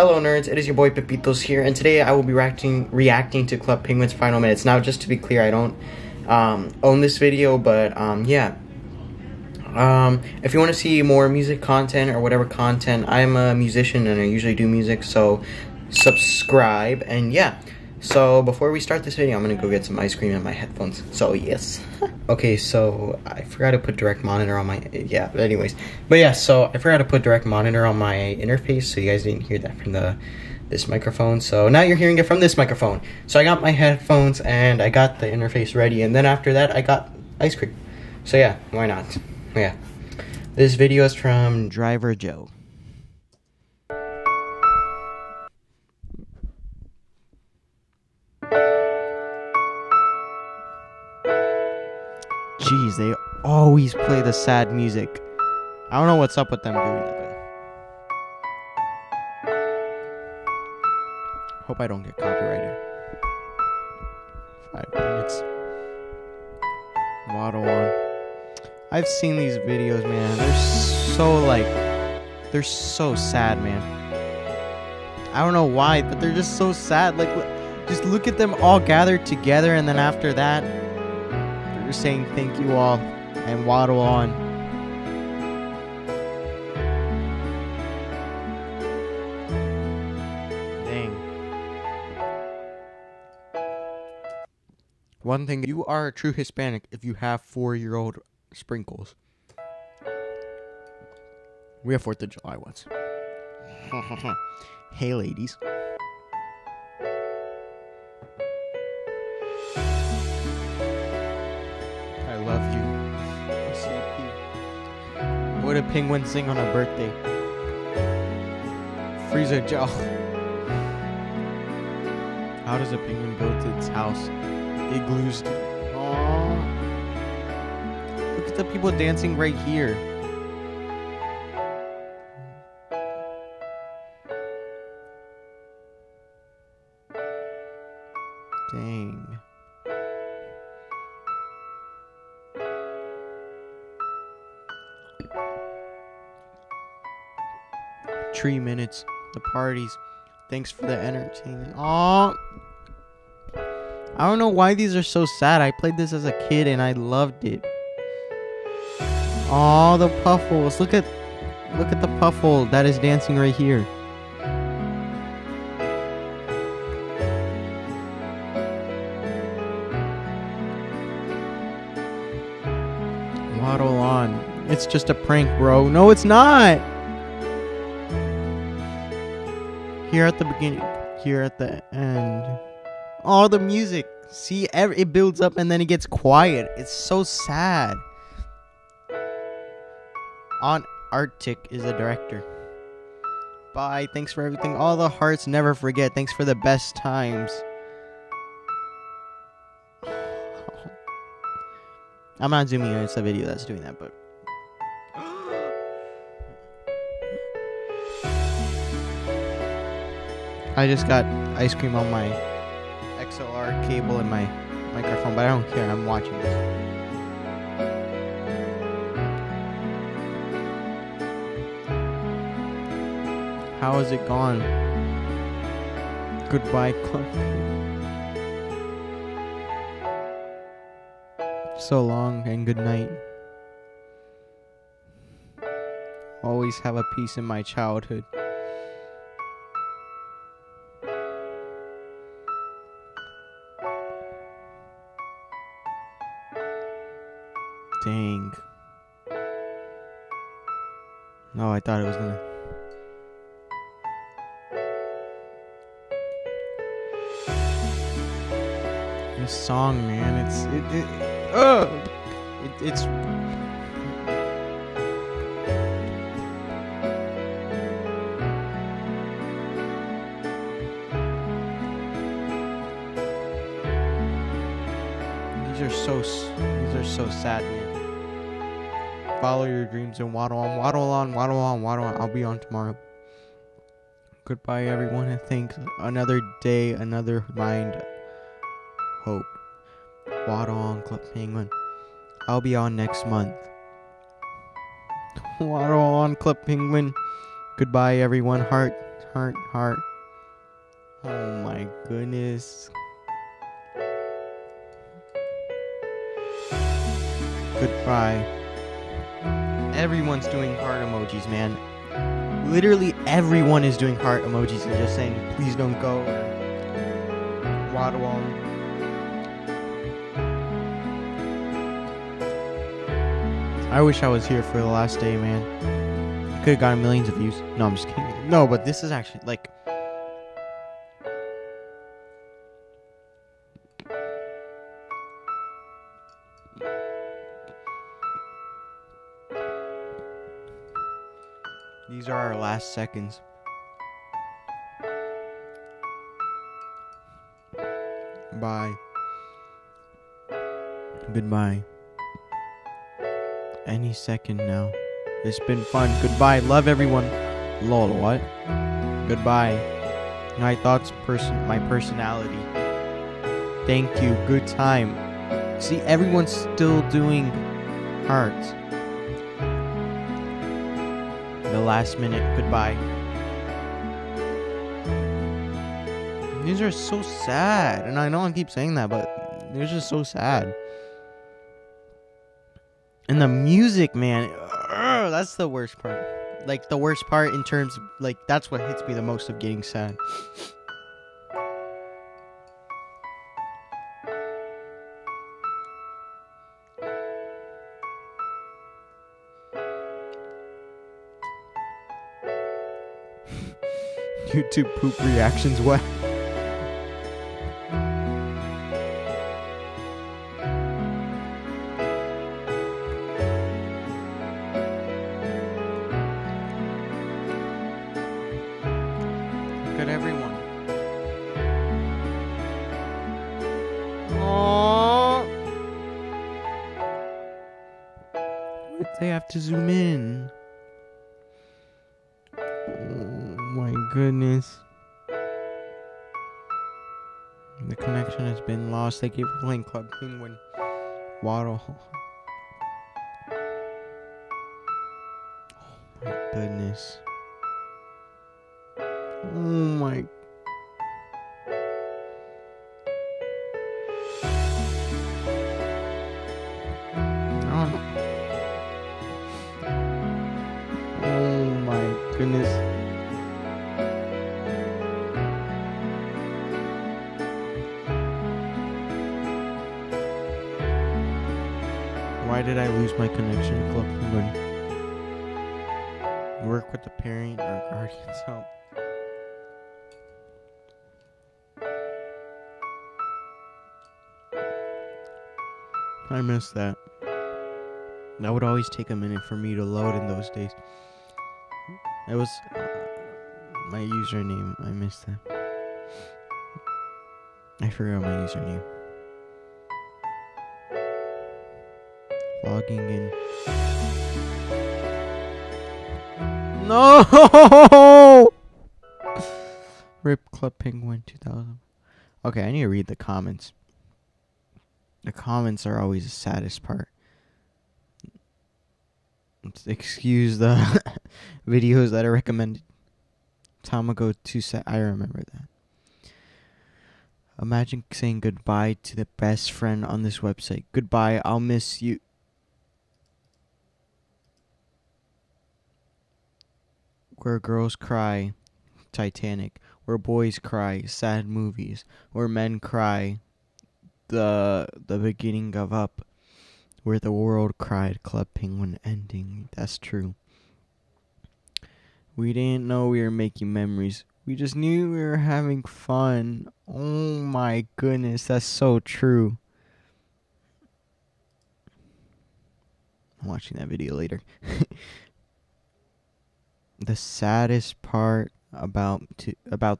Hello nerds, it is your boy Pepitos here, and today I will be reacting to Club Penguin's final minutes. Now, just to be clear, I don't own this video, but yeah. If you want to see more music content or whatever content, I'm a musician and I usually do music, so subscribe. And yeah, so before we start this video, I'm gonna go get some ice cream and my headphones, so yes. Okay, so I forgot to put direct monitor on my, yeah, but anyways, but yeah, so I forgot to put direct monitor on my interface, so you guys didn't hear that from this microphone, so now you're hearing it from this microphone. So I got my headphones and I got the interface ready, and then after that I got ice cream, so yeah, why not? Yeah, this video is from Driver Joe. Jeez, they always play the sad music. I don't know what's up with them doing that, but hope I don't get copyrighted. 5 minutes. Model on. I've seen these videos, man. They're so sad, man. I don't know why, but they're just so sad. Like, just look at them all gathered together, and then after that, they're just saying thank you all and waddle on. Dang. One thing, you are a true Hispanic if you have 4-year-old sprinkles. We have 4th of July once. Hey, ladies. I love you. SCP. What did Penguin sing on her birthday? Freezer Joe. How does a penguin build its house? Igloos. Aww. Look at the people dancing right here. Dang. Tree minutes. The parties. Thanks for the entertainment. Aww. I don't know why these are so sad. I played this as a kid and I loved it. Oh, the puffles. Look at the puffle that is dancing right here. Waddle on. It's just a prank, bro. No, it's not. Here at the beginning, here at the end. Oh, the music. See, it builds up and then it gets quiet. It's so sad. Aunt Arctic is a director. Bye. Thanks for everything. All the hearts never forget. Thanks for the best times. I'm not zooming in. It's the video that's doing that, but. I just got ice cream on my XLR cable and my microphone, but I don't care. I'm watching this. How is it gone? Goodbye, Club. So long and good night. Always have a piece in my childhood. Dang. No, I thought it was gonna. This song, man, it's these are so sad, man. Follow your dreams and waddle on, waddle on, waddle on, waddle on. I'll be on tomorrow. Goodbye, everyone, and thanks. Another day, another mind. Hope. Waddle on, Club Penguin. I'll be on next month. Waddle on, Club Penguin. Goodbye, everyone. Heart. heart. Oh my goodness. Goodbye. Everyone's doing heart emojis, man. Literally everyone is doing heart emojis and just saying, please don't go. Waddle on. I wish I was here for the last day, man. Could have gotten millions of views. No, I'm just kidding. No, but this is actually, like... these are our last seconds. Bye. Goodbye. Any second now. It's been fun. Goodbye. Love everyone. Lol, what? Goodbye. My thoughts, my personality. Thank you. Good time. See, everyone's still doing hearts. The last minute. Goodbye. These are so sad. And I know I keep saying that, but they're just so sad. And the music, man, that's the worst part. Like, the worst part in terms of, like, that's what hits me the most of getting sad. YouTube poop reactions, what? To zoom in. Oh my goodness. The connection has been lost. They keep playing Club Penguin. Waddle. Oh my goodness. Oh my. Goodness. Why did I lose my connection to Club Penguin? Work with the parent or guardian's help. I missed that. That would always take a minute for me to load in those days. It was my username. I missed that. I forgot my username. Logging in. No! RIP Club Penguin 2000. Okay, I need to read the comments. The comments are always the saddest part. Excuse the videos that are recommended. Time ago, too sad. I remember that. Imagine saying goodbye to the best friend on this website. Goodbye, I'll miss you. Where girls cry, Titanic. Where boys cry, sad movies. Where men cry, the beginning of Up. Where the world cried, Club Penguin ending. That's true. We didn't know we were making memories. We just knew we were having fun. Oh my goodness, that's so true. I'm watching that video later. The saddest part about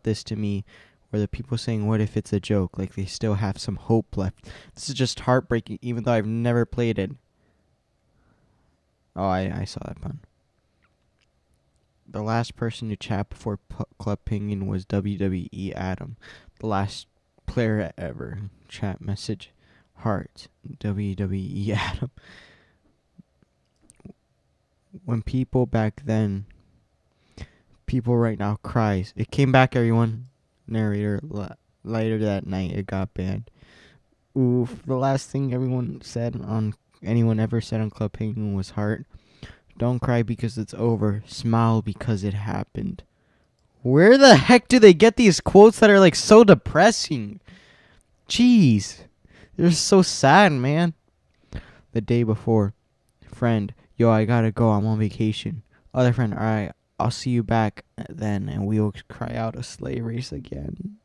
this to me were the people saying, what if it's a joke? Like, they still have some hope left. This is just heartbreaking, even though I've never played it. Oh, I saw that pun. The last person to chat before Club Penguin was WWE Adam. The last player ever. Chat message. Heart. WWE Adam. When people back then... people right now cries. It came back, everyone. Narrator later that night, it got banned. Oof. The last thing anyone ever said on Club Penguin was heart. Don't cry because it's over. Smile because it happened. Where the heck do they get these quotes that are like so depressing? Jeez. They're so sad, man. The day before. Friend, yo, I gotta go. I'm on vacation. Other friend, alright, I'll see you back then, and we'll cry out a sleigh race again.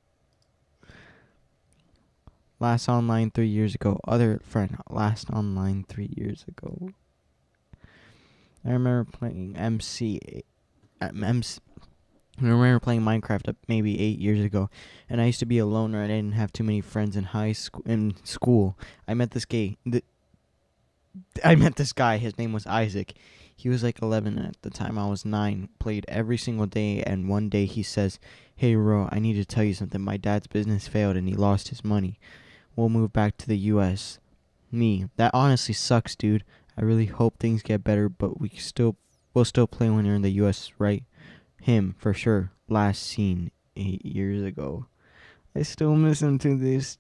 Last online 3 years ago. Other friend, last online 3 years ago. I remember playing I remember playing Minecraft maybe 8 years ago, and I used to be a loner. I didn't have too many friends in school. I met this guy. His name was Isaac. He was like 11 at the time. I was 9. Played every single day, and one day he says, "Hey, Ro, I need to tell you something. My dad's business failed, and he lost his money. We'll move back to the U.S." Me, that honestly sucks, dude. I really hope things get better, but we'll still play when you're in the U.S., right? Him, for sure. Last seen 8 years ago. I still miss him to this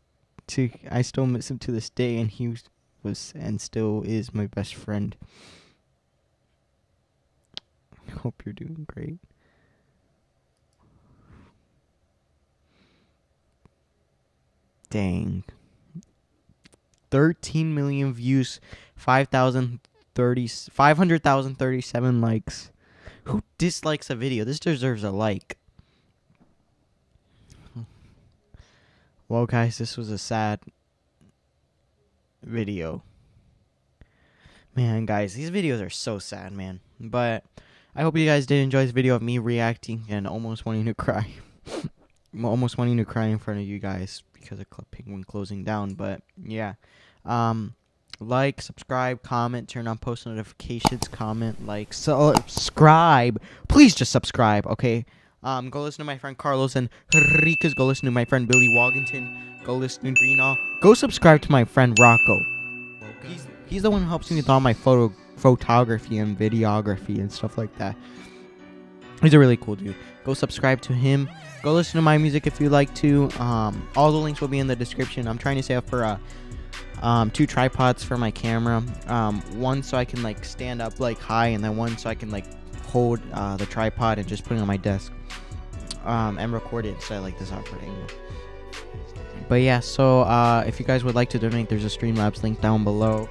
day, and he was and still is my best friend. Hope you're doing great. Dang. 13 million views, 537 likes. Who dislikes a video? This deserves a like. Well, guys, this was a sad video. Man, guys, these videos are so sad, man. But I hope you guys did enjoy this video of me reacting and almost wanting to cry. Almost wanting to cry in front of you guys because of Club Penguin closing down. But, yeah. Like, subscribe, comment, turn on post notifications, comment, like, subscribe. Please just subscribe, okay? Go listen to my friend Carlos and Henriquez. Go listen to my friend Billy Waggenton. Go listen to Greenaugh. Go subscribe to my friend Rocco. He's the one who helps me with all my photography and videography and stuff like that. He's a really cool dude. Go subscribe to him. Go listen to my music if you like to. All the links will be in the description. I'm trying to save for a 2 tripods for my camera, one so I can like stand up like high, and then one so I can like hold the tripod and just put it on my desk and record it so I like this awkward angle. But yeah, so if you guys would like to donate, there's a Streamlabs link down below.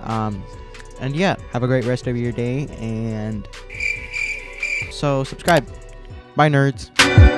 And yeah, have a great rest of your day, and so subscribe. Bye, nerds.